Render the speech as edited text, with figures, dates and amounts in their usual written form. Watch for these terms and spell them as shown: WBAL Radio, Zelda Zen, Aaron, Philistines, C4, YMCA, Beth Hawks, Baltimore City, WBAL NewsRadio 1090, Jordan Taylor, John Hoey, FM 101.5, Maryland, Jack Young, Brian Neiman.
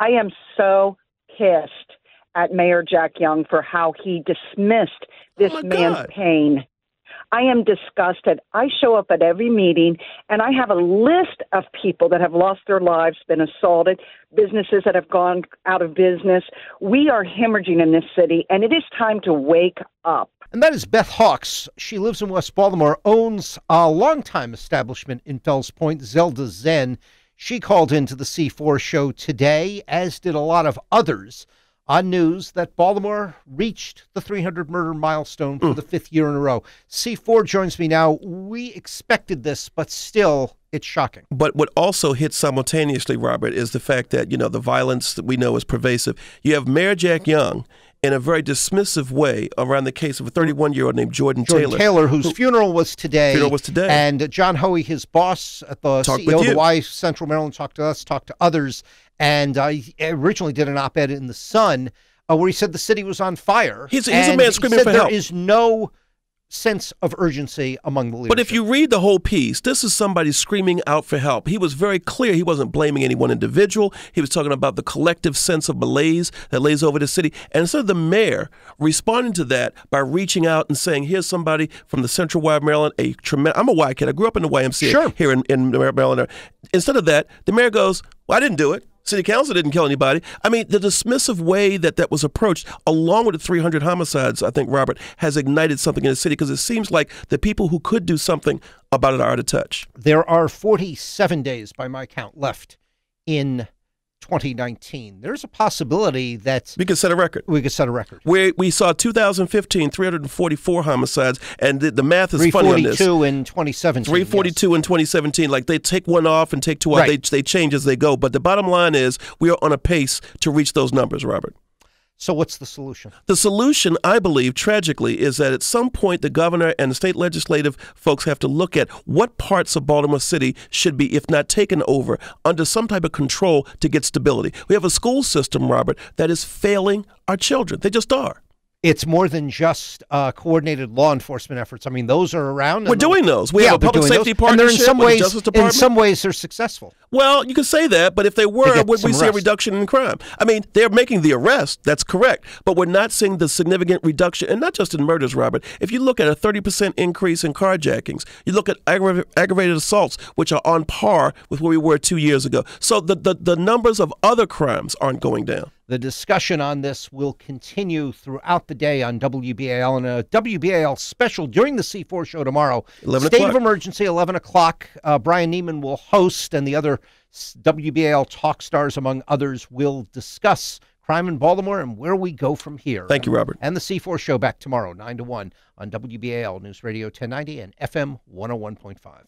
I am so pissed at Mayor Jack Young for how he dismissed this man's pain. I am disgusted. I show up at every meeting, and I have a list of people that have lost their lives, been assaulted, businesses that have gone out of business. We are hemorrhaging in this city, and it is time to wake up. And that is Beth Hawks. She lives in West Baltimore, owns a longtime establishment in Fells Point, Zelda Zen. She called into the C4 show today, as did a lot of others, on news that Baltimore reached the 300 murder milestone for the fifth year in a row. C4 joins me now. We expected this, but still, it's shocking. But what also hits simultaneously, Robert, is the fact that, you know, the violence that we know is pervasive. You have Mayor Jack Young in a very dismissive way around the case of a 31-year-old named Jordan Taylor, whose funeral was today. And John Hoey, his boss at the CEO of the Y Central Maryland, talked to us, talked to others. And I originally did an op-ed in The Sun where he said the city was on fire. He's a man screaming for help. There is no sense of urgency among the leadership. But if you read the whole piece, this is somebody screaming out for help. He was very clear. He wasn't blaming any one individual. He was talking about the collective sense of malaise that lays over the city. And so the mayor responded to that by reaching out and saying, here's somebody from the Central Y of Maryland, I'm a Y kid. I grew up in the YMCA here in Maryland. Instead of that, the mayor goes, well, I didn't do it. City Council didn't kill anybody. I mean, the dismissive way that that was approached, along with the 300 homicides, I think, Robert, has ignited something in the city, because it seems like the people who could do something about it are out of touch. There are 47 days, by my count, left in 2019. There's a possibility that we could set a record. We could set a record. We saw 2015, 344 homicides, and the math is funny on this. 342 in 2017. 342 in 2017. Like, they take one off and take two off. They change as they go. But the bottom line is we are on a pace to reach those numbers, Robert. So what's the solution? The solution, I believe, tragically, is that at some point the governor and the state legislative folks have to look at what parts of Baltimore City should be, if not taken over, under some type of control to get stability. We have a school system, Robert, that is failing our children. They just are. It's more than just coordinated law enforcement efforts. I mean, those are around. We're doing those. We have a public safety partnership with the Justice Department. In some ways, they're successful. Well, you could say that, but if they were, would we see a reduction in crime? I mean, they're making the arrest. That's correct. But we're not seeing the significant reduction, and not just in murders, Robert. If you look at a 30% increase in carjackings, you look at aggravated assaults, which are on par with where we were 2 years ago. So the numbers of other crimes aren't going down. The discussion on this will continue throughout the day on WBAL, and a WBAL special during the C4 show tomorrow. State of Emergency, 11 o'clock. Brian Neiman will host, and the other WBAL talk stars, among others, will discuss crime in Baltimore and where we go from here. Thank you, Robert. And the C4 show back tomorrow, 9 to 1, on WBAL News Radio 1090 and FM 101.5.